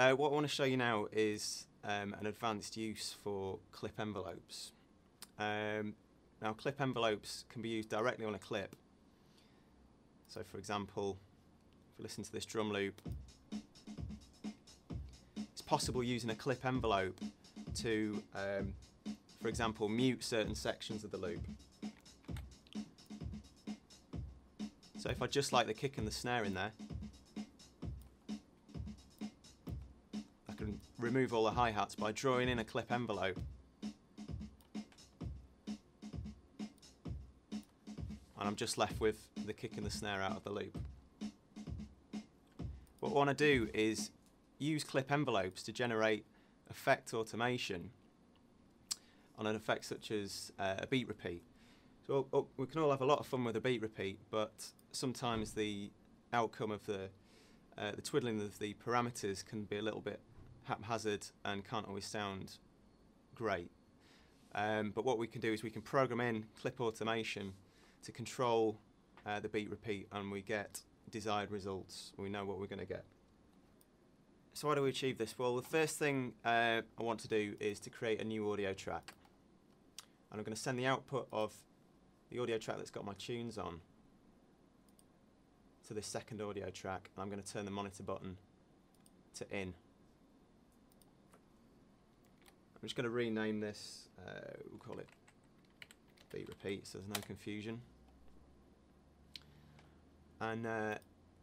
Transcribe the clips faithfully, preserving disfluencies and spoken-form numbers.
Uh, what I want to show you now is um, an advanced use for clip envelopes. Um, now, clip envelopes can be used directly on a clip. So, for example, if we listen to this drum loop, it's possible using a clip envelope to, um, for example, mute certain sections of the loop. So if I just like the kick and the snare in there, I can remove all the hi-hats by drawing in a clip envelope. And I'm just left with the kick and the snare out of the loop. What I want to do is use clip envelopes to generate effect automation on an effect such as uh, a beat repeat. So oh, we can all have a lot of fun with a beat repeat, but sometimes the outcome of the, uh, the twiddling of the parameters can be a little bit haphazard and can't always sound great. Um, but what we can do is we can program in clip automation to control uh, the beat repeat, and we get desired results. We know what we're going to get. So how do we achieve this? Well, the first thing uh, I want to do is to create a new audio track. And I'm going to send the output of the audio track that's got my tunes on to this second audio track, and I'm going to turn the monitor button to in. I'm just going to rename this, uh, we'll call it beat repeat so there's no confusion. And uh,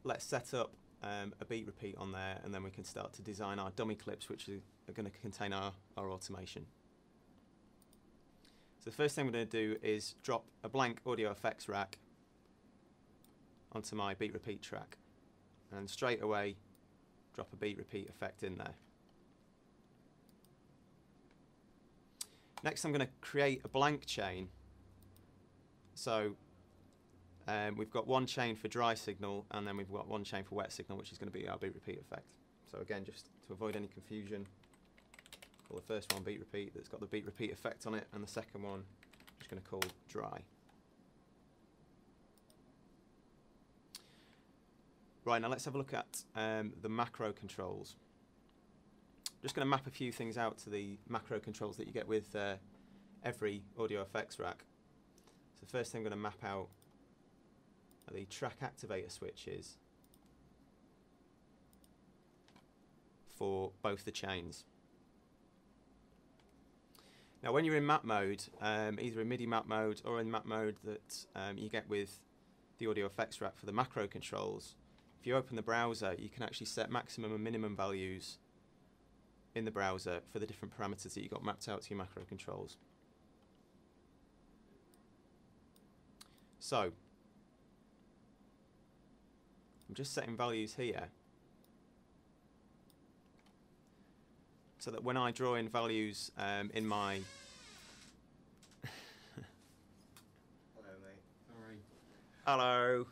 let's set up um, a beat repeat on there, and then we can start to design our dummy clips, which are going to contain our, our automation. So the first thing I'm going to do is drop a blank audio effects rack onto my beat repeat track, and straight away drop a beat repeat effect in there. Next, I'm going to create a blank chain. So um, we've got one chain for dry signal, and then we've got one chain for wet signal, which is going to be our beat repeat effect. So again, just to avoid any confusion, call the first one beat repeat that's got the beat repeat effect on it, and the second one I'm just going to call dry. Right, now let's have a look at um, the macro controls. I'm just going to map a few things out to the macro controls that you get with uh, every audio effects rack. So first thing I'm going to map out are the track activator switches for both the chains. Now when you're in map mode, um, either in MIDI map mode or in map mode that um, you get with the audio effects rack for the macro controls, if you open the browser, you can actually set maximum and minimum values in the browser for the different parameters that you got mapped out to your macro controls. So, I'm just setting values here so that when I draw in values um, in my hello, mate. Sorry. Hello.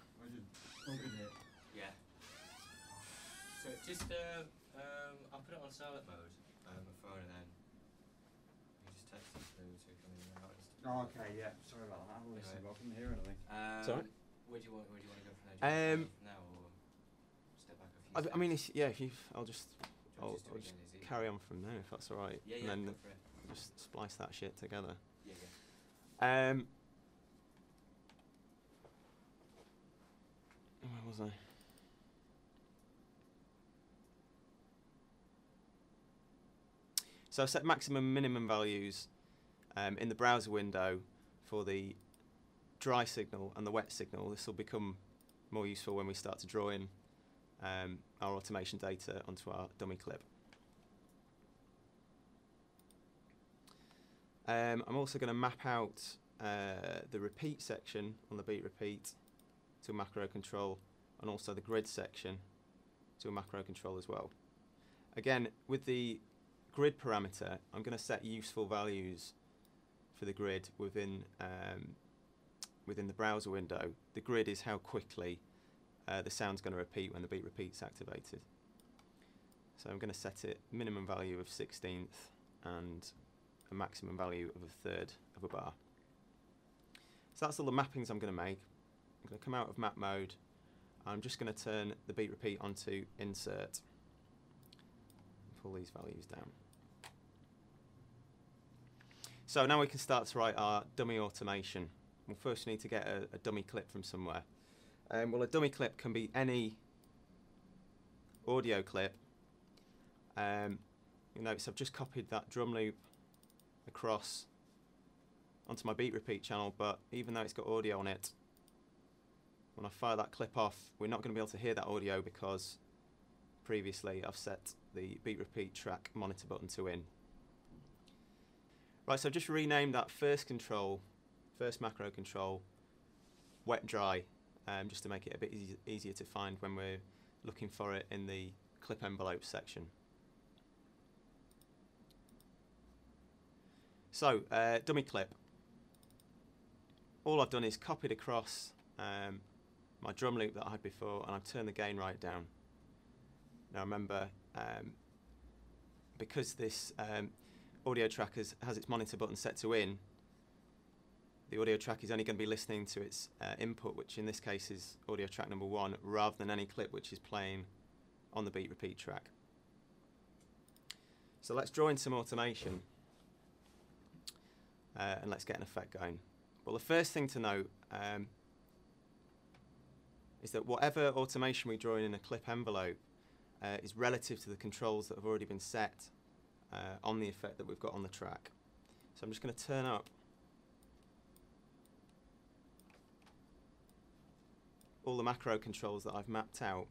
Just, uh, um, I'll put it on silent mode on um, my phone, and then you just text it through to come in and out. Oh, okay, yeah. Sorry about that. I always anyway. Couldn't hear anything. Um, Sorry? Where do you want, where do you want to go from there? Do you um, want to go from now, or step back a few I, I mean, it's, yeah, if you, I'll just, I'll, just, I'll just again, carry on from there, if that's all right. Yeah, yeah, and then just splice that shit together. Yeah, yeah. Um, where was I? So I've set maximum and minimum values um, in the browser window for the dry signal and the wet signal. This will become more useful when we start to draw in um, our automation data onto our dummy clip. Um, I'm also going to map out uh, the repeat section on the beat repeat to a macro control, and also the grid section to a macro control as well. Again, with the grid parameter, I'm going to set useful values for the grid within um, within the browser window. The grid is how quickly uh, the sound's going to repeat when the beat repeat's activated. So I'm going to set it minimum value of sixteenth and a maximum value of a third of a bar. So that's all the mappings I'm going to make. I'm going to come out of map mode. I'm just going to turn the beat repeat onto insert. pull these values down. So now we can start to write our dummy automation. Well, first we need to get a, a dummy clip from somewhere. Um, well, a dummy clip can be any audio clip. Um, you notice I've just copied that drum loop across onto my BeatRepeat channel, but even though it's got audio on it, when I fire that clip off, we're not going to be able to hear that audio because previously I've set the BeatRepeat track monitor button to in. Right, so I've just renamed that first control, first macro control, wet dry, um, just to make it a bit easy, easier to find when we're looking for it in the clip envelope section. So, uh, dummy clip. All I've done is copied across um, my drum loop that I had before, and I've turned the gain right down. Now remember, um, because this um, audio track has, has its monitor button set to in, the audio track is only going to be listening to its uh, input, which in this case is audio track number one, rather than any clip which is playing on the BeatRepeat track. So let's draw in some automation uh, and let's get an effect going. Well, the first thing to note um, is that whatever automation we draw in in a clip envelope uh, is relative to the controls that have already been set uh, on the effect that we've got on the track. So I'm just going to turn up all the macro controls that I've mapped out,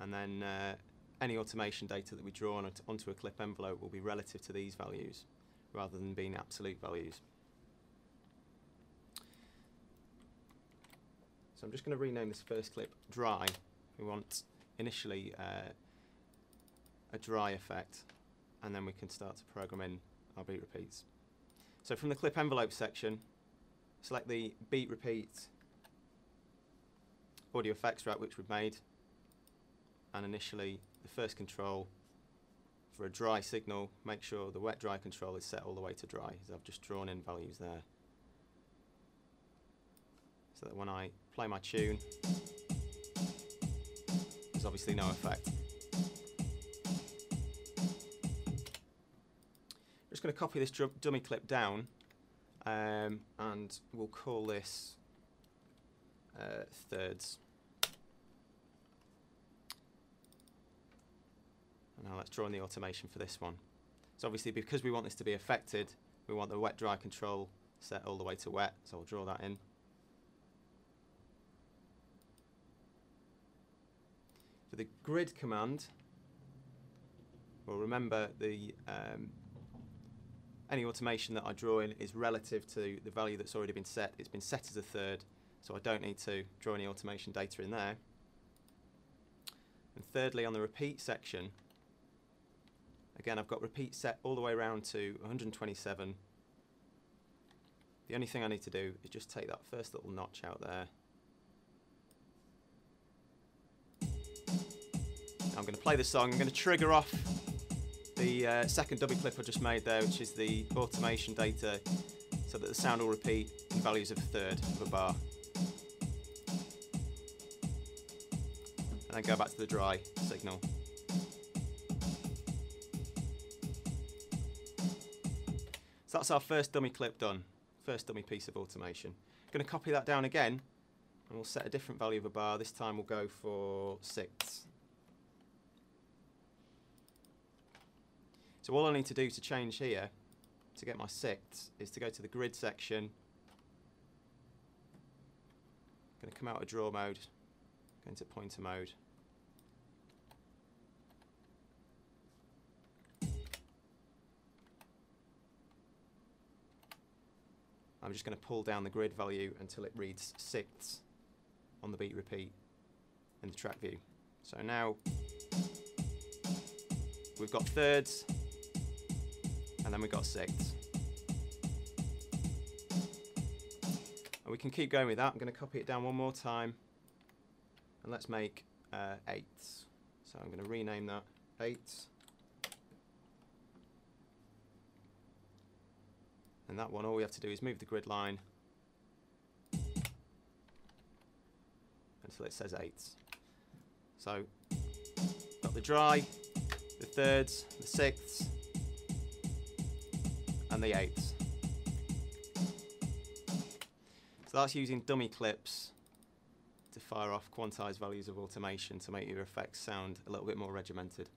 and then uh, any automation data that we draw on onto a clip envelope will be relative to these values rather than being absolute values. So I'm just going to rename this first clip dry. We want initially uh, a dry effect, and then we can start to program in our beat repeats. So from the clip envelope section, select the beat repeat audio effects track which we've made, and initially the first control for a dry signal, make sure the wet dry control is set all the way to dry, as I've just drawn in values there, so that when I play my tune there's obviously no effect. I'm just going to copy this dummy clip down um, and we'll call this Uh, thirds. And now let's draw in the automation for this one. So obviously because we want this to be affected, we want the wet dry control set all the way to wet, so I'll draw that in. For the grid command, well, remember the um, any automation that I draw in is relative to the value that's already been set. It's been set as a third, so I don't need to draw any automation data in there. And thirdly, on the repeat section, again, I've got repeat set all the way around to one hundred twenty-seven. The only thing I need to do is just take that first little notch out there. Now I'm going to play the song. I'm going to trigger off the uh, second dummy clip I just made there, which is the automation data, so that the sound will repeat in values of a third of a bar. And then go back to the dry signal. So that's our first dummy clip done, first dummy piece of automation. I'm going to copy that down again, and we'll set a different value of a bar. This time we'll go for six. So all I need to do to change here, to get my six, is to go to the grid section. I'm going to come out of draw mode, go into pointer mode. I'm just going to pull down the grid value until it reads six on the beat repeat in the track view. So now we've got thirds, and then we've got six. And we can keep going with that. I'm going to copy it down one more time. And let's make uh, eights. So I'm going to rename that eights. And that one, all we have to do is move the grid line until it says eights. So got the dry, the thirds, the sixths, and the eighths. So that's using dummy clips to fire off quantized values of automation to make your effects sound a little bit more regimented.